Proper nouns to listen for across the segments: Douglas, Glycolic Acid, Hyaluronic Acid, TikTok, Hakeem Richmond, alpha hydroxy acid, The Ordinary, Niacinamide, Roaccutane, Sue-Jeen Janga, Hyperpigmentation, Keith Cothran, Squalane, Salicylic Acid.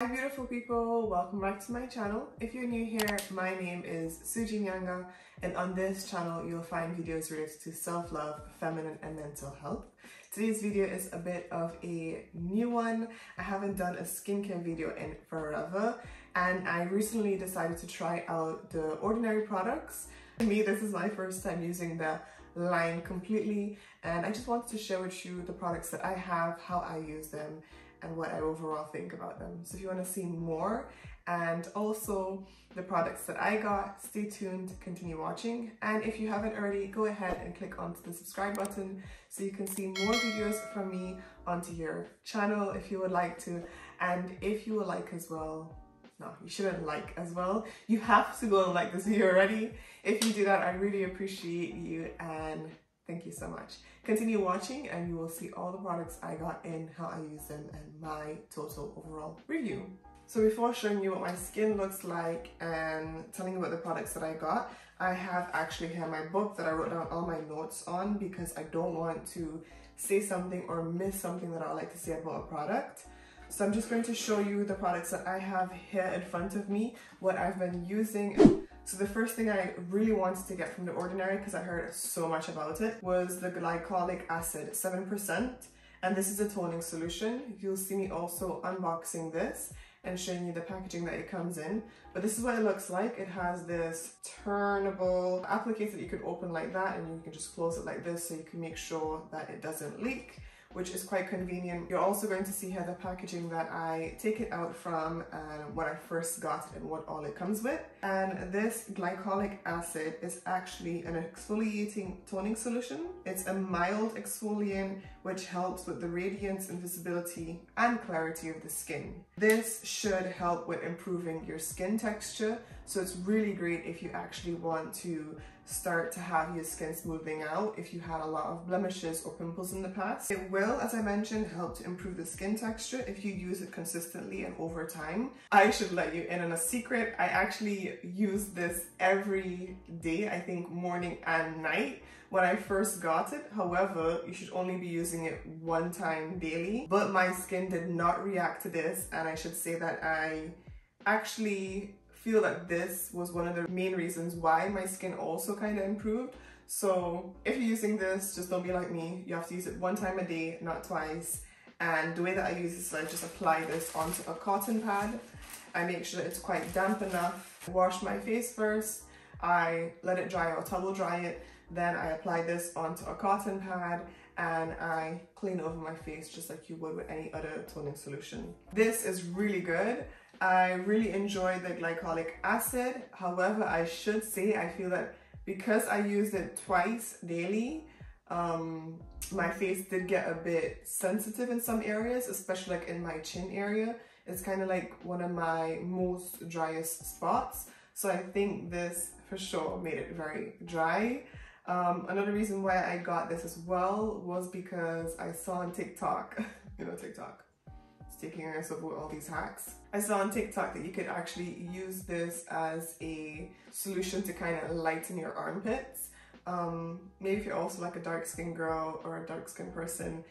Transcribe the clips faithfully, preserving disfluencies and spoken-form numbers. Hi beautiful people, welcome back to my channel. If you're new here, my name is Sue-Jeen Janga, and on this channel you'll find videos related to self-love, feminine and mental health. Today's video is a bit of a new one. I haven't done a skincare video in forever, and I recently decided to try out the Ordinary products. For me, this is my first time using the line completely, and I just wanted to share with you the products that I have, how I use them, and what I overall think about them. So if you want to see more and also the products that I got, stay tuned, continue watching. And if you haven't already, go ahead and click onto the subscribe button so you can see more videos from me onto your channel if you would like to. And if you would like as well, no, you shouldn't like as well. You have to go and like this video already. If you do that, I really appreciate you and thank you so much. Continue watching and you will see all the products I got in, how I use them, and my total overall review. So before showing you what my skin looks like and telling you about the products that I got, I have actually here my book that I wrote down all my notes on because I don't want to say something or miss something that I would like to say about a product. So I'm just going to show you the products that I have here in front of me, what I've been using. So the first thing I really wanted to get from The Ordinary, because I heard so much about it, was the Glycolic Acid, seven percent. And this is a toning solution. You'll see me also unboxing this and showing you the packaging that it comes in. But this is what it looks like. It has this turnable applicator that you can open like that, and you can just close it like this so you can make sure that it doesn't leak, which is quite convenient. You're also going to see here the packaging that I take it out from and what I first got and what all it comes with. And this glycolic acid is actually an exfoliating toning solution. It's a mild exfoliant which helps with the radiance, invisibility, and clarity of the skin. This should help with improving your skin texture, so it's really great if you actually want to start to have your skin smoothing out if you had a lot of blemishes or pimples in the past. It will, as I mentioned, help to improve the skin texture if you use it consistently and over time. I should let you in on a secret. I actually use this every day, I think morning and night, when I first got it. However, you should only be using it one time daily. But my skin did not react to this, and I should say that I actually feel that this was one of the main reasons why my skin also kind of improved. So if you're using this, just don't be like me. You have to use it one time a day, not twice. And the way that I use this is I just apply this onto a cotton pad. I make sure that it's quite damp enough. I wash my face first. I let it dry or towel dry it. Then I apply this onto a cotton pad and I clean over my face just like you would with any other toning solution. This is really good. I really enjoy the glycolic acid. However, I should say I feel that because I used it twice daily, um, my face did get a bit sensitive in some areas, especially like in my chin area. It's kind of like one of my most driest spots. So I think this for sure made it very dry. Um, another reason why I got this as well was because I saw on TikTok, you know TikTok, it's taking us over all these hacks. I saw on TikTok that you could actually use this as a solution to kind of lighten your armpits. Um, maybe if you're also like a dark skinned girl or a dark skinned person,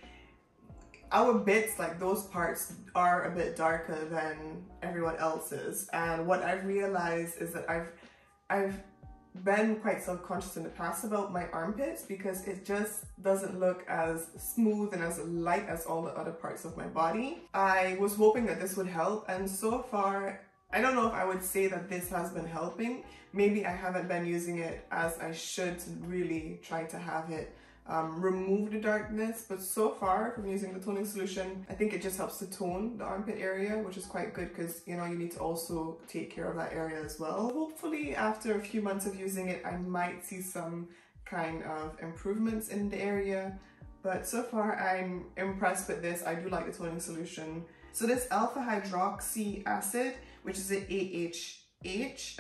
our bits, like those parts, are a bit darker than everyone else's. And what I've realized is that I've, I've been quite self-conscious in the past about my armpits because it just doesn't look as smooth and as light as all the other parts of my body. I was hoping that this would help, and so far I don't know if I would say that this has been helping. Maybe I haven't been using it as I should to really try to have it um, remove the darkness, but so far from using the toning solution, I think it just helps to tone the armpit area, which is quite good because, you know, you need to also take care of that area as well. Hopefully after a few months of using it, I might see some kind of improvements in the area, but so far I'm impressed with this. I do like the toning solution. So this alpha hydroxy acid, which is an A H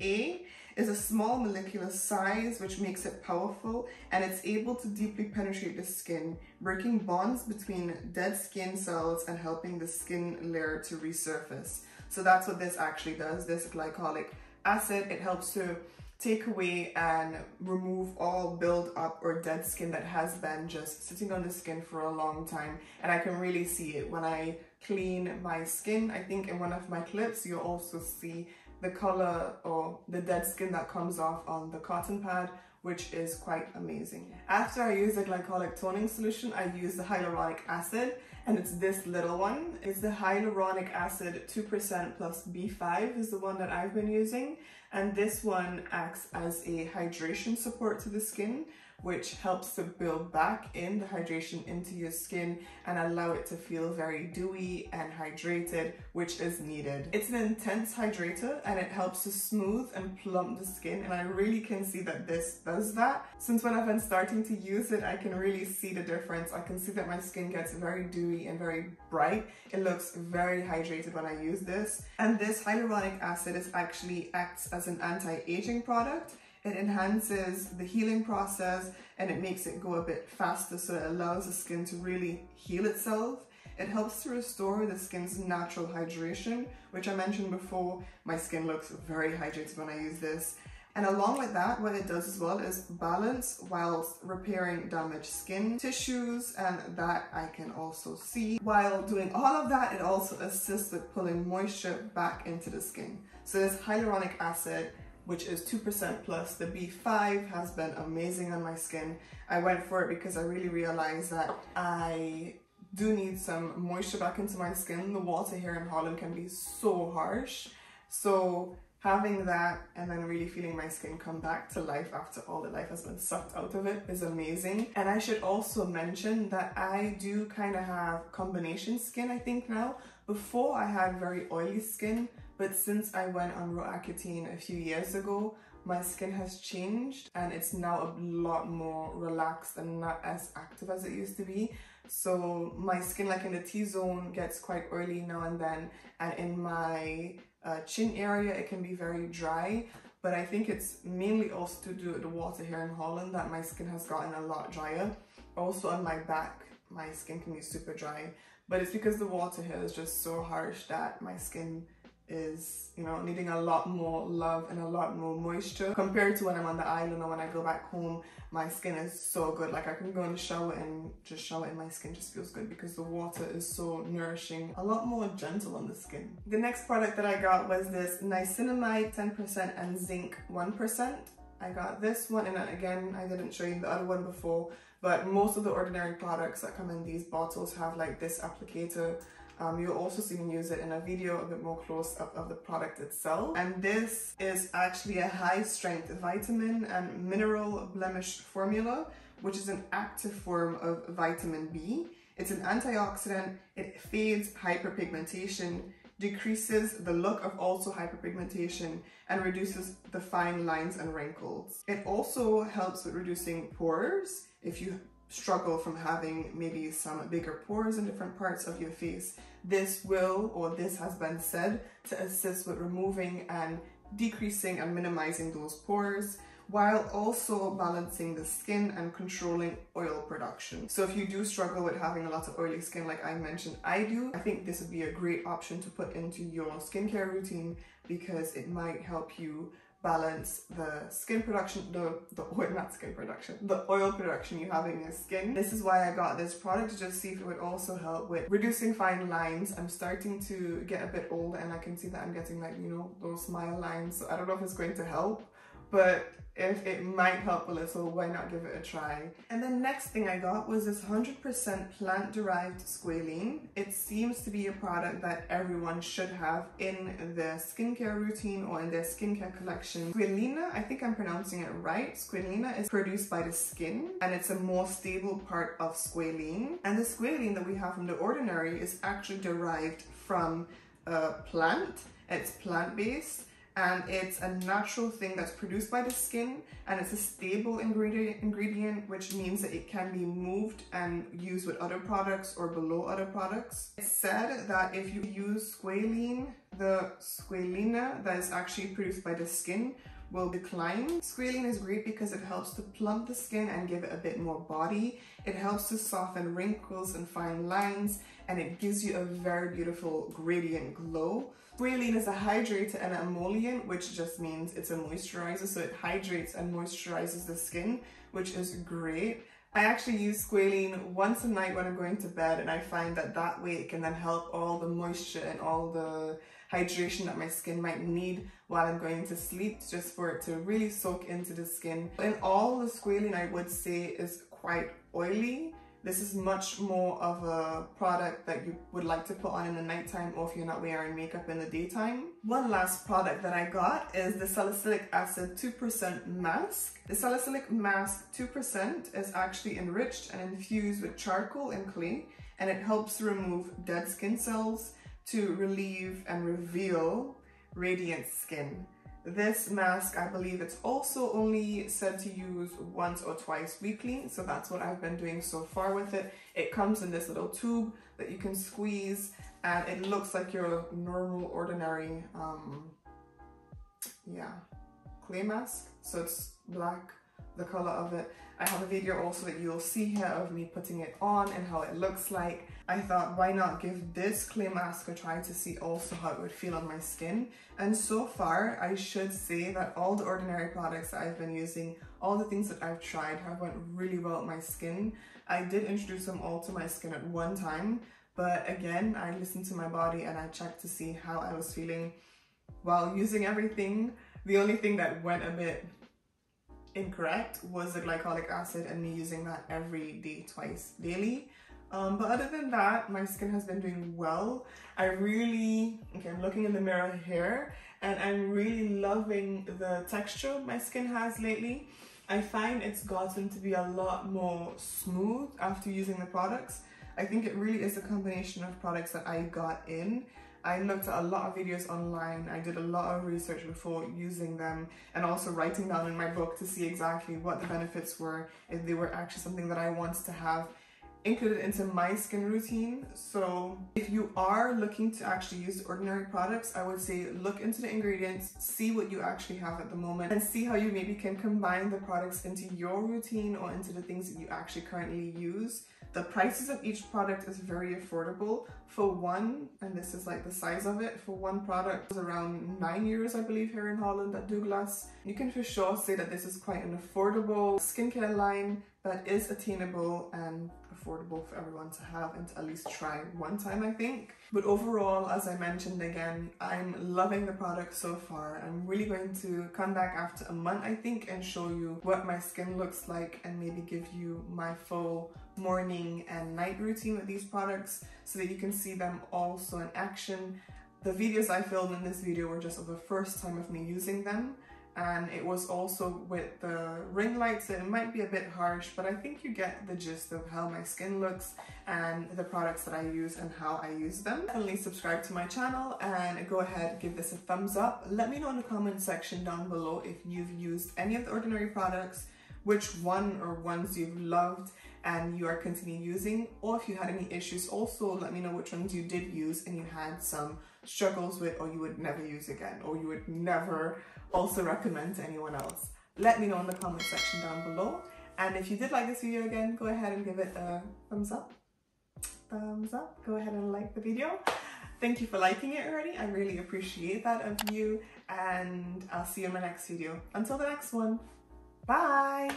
A, is a small molecular size which makes it powerful, and it's able to deeply penetrate the skin, breaking bonds between dead skin cells and helping the skin layer to resurface. So that's what this actually does, this glycolic acid. It helps to take away and remove all build up or dead skin that has been just sitting on the skin for a long time, and I can really see it when I clean my skin. I think in one of my clips you'll also see the color or the dead skin that comes off on the cotton pad, which is quite amazing. After I use the glycolic toning solution, I use the hyaluronic acid, and it's this little one. It's the hyaluronic acid two percent plus B five is the one that I've been using, and this one acts as a hydration support to the skin, which helps to build back in the hydration into your skin and allow it to feel very dewy and hydrated, which is needed. It's an intense hydrator and it helps to smooth and plump the skin, and I really can see that this does that. Since when I've been starting to use it, I can really see the difference. I can see that my skin gets very dewy and very bright. It looks very hydrated when I use this. And this hyaluronic acid is actually acts as an anti-aging product. It enhances the healing process and it makes it go a bit faster, so it allows the skin to really heal itself. It helps to restore the skin's natural hydration, which I mentioned before. My skin looks very hydrated when I use this. And along with that, what it does as well is balance whilst repairing damaged skin tissues, and that I can also see. While doing all of that, it also assists with pulling moisture back into the skin. So this hyaluronic acid, which is two percent plus the B five, has been amazing on my skin. I went for it because I really realized that I do need some moisture back into my skin. The water here in Holland can be so harsh. So having that and then really feeling my skin come back to life after all the life has been sucked out of it is amazing. And I should also mention that I do kind of have combination skin, I think now. Before, I had very oily skin, but since I went on Roaccutane a few years ago, my skin has changed and it's now a lot more relaxed and not as active as it used to be. So my skin, like in the T-zone, gets quite oily now and then, and in my uh, chin area it can be very dry. But I think it's mainly also to do with the water here in Holland that my skin has gotten a lot drier. Also on my back, my skin can be super dry. But it's because the water here is just so harsh that my skin is, you know, needing a lot more love and a lot more moisture compared to when I'm on the island or when I go back home. My skin is so good. Like, I can go in the shower and just shower and my skin just feels good because the water is so nourishing, a lot more gentle on the skin. The next product that I got was this niacinamide ten percent and zinc one percent. I got this one, and again, I didn't show you the other one before, but most of the Ordinary products that come in these bottles have like this applicator. Um, you'll also see me use it in a video, a bit more close up of the product itself. And this is actually a high strength vitamin and mineral blemish formula, which is an active form of vitamin B. It's an antioxidant, it fades hyperpigmentation, decreases the look of also hyperpigmentation, and reduces the fine lines and wrinkles. It also helps with reducing pores. If you struggle from having maybe some bigger pores in different parts of your face, this will, or this has been said, to assist with removing and decreasing and minimizing those pores, while also balancing the skin and controlling oil production. So if you do struggle with having a lot of oily skin, like I mentioned I do, I think this would be a great option to put into your skincare routine, because it might help you balance the skin production, the, the oil, not skin production, the oil production you have in your skin. This is why I got this product, to just see if it would also help with reducing fine lines. I'm starting to get a bit older and I can see that I'm getting, like, you know, those smile lines. So I don't know if it's going to help, but if it might help a little, why not give it a try? And the next thing I got was this one hundred percent plant-derived squalane. It seems to be a product that everyone should have in their skincare routine or in their skincare collection. Squalane, I think I'm pronouncing it right, squalane is produced by the skin, and it's a more stable part of squalane. And the squalane that we have from The Ordinary is actually derived from a plant. It's plant-based, and it's a natural thing that's produced by the skin, and it's a stable ingredient, ingredient, which means that it can be moved and used with other products or below other products. It's said that if you use squalane, the squalene that is actually produced by the skin will decline. Squalane is great because it helps to plump the skin and give it a bit more body. It helps to soften wrinkles and fine lines, and it gives you a very beautiful gradient glow. Squalane is a hydrator and emollient, which just means it's a moisturizer, so it hydrates and moisturizes the skin, which is great. I actually use squalane once a night when I'm going to bed, and I find that that way it can then help all the moisture and all the hydration that my skin might need while I'm going to sleep, just for it to really soak into the skin. In all, the squalane I would say is quite oily. This is much more of a product that you would like to put on in the nighttime, or if you're not wearing makeup in the daytime. One last product that I got is the Salicylic Acid two percent Mask. The Salicylic Mask two percent is actually enriched and infused with charcoal and clay, and it helps remove dead skin cells to relieve and reveal radiant skin. This mask, I believe it's also only said to use once or twice weekly, so that's what I've been doing so far with it. It comes in this little tube that you can squeeze, and it looks like your normal, ordinary, um, yeah, clay mask. So it's black, the color of it. I have a video also that you'll see here of me putting it on and how it looks like. I thought, why not give this clay mask a try to see also how it would feel on my skin. And so far, I should say that all the Ordinary products that I've been using, all the things that I've tried, have went really well with my skin. I did introduce them all to my skin at one time, but again, I listened to my body and I checked to see how I was feeling while using everything. The only thing that went a bit incorrect was the glycolic acid and me using that every day, twice daily. Um, but other than that, my skin has been doing well. I really, okay, I'm looking in the mirror here, and I'm really loving the texture my skin has lately. I find it's gotten to be a lot more smooth after using the products. I think it really is a combination of products that I got in. I looked at a lot of videos online, I did a lot of research before using them, and also writing down in my book to see exactly what the benefits were, if they were actually something that I wanted to have included into my skin routine. So if you are looking to actually use Ordinary products, I would say look into the ingredients, see what you actually have at the moment, and see how you maybe can combine the products into your routine or into the things that you actually currently use. The prices of each product is very affordable. For one, and this is like the size of it, for one product was around nine euros, I believe, here in Holland at Douglas. You can for sure say that this is quite an affordable skincare line that is attainable and affordable for everyone to have and to at least try one time, I think. But overall, as I mentioned again, I'm loving the product so far. I'm really going to come back after a month, I think, and show you what my skin looks like, and maybe give you my full morning and night routine with these products so that you can see them also in action. The videos I filmed in this video were just of the first time of me using them, and it was also with the ring light, so it might be a bit harsh, but I think you get the gist of how my skin looks and the products that I use and how I use them. Definitely subscribe to my channel and go ahead, give this a thumbs up. Let me know in the comment section down below if you've used any of the Ordinary products, which one or ones you've loved and you are continuing using, or if you had any issues. Also, let me know which ones you did use and you had some struggles with, or you would never use again, or you would never also recommend to anyone else. Let me know in the comment section down below, and if you did like this video, again, go ahead and give it a thumbs up. Thumbs up, go ahead and like the video. Thank you for liking it already, I really appreciate that of you, and I'll see you in my next video. Until the next one, bye!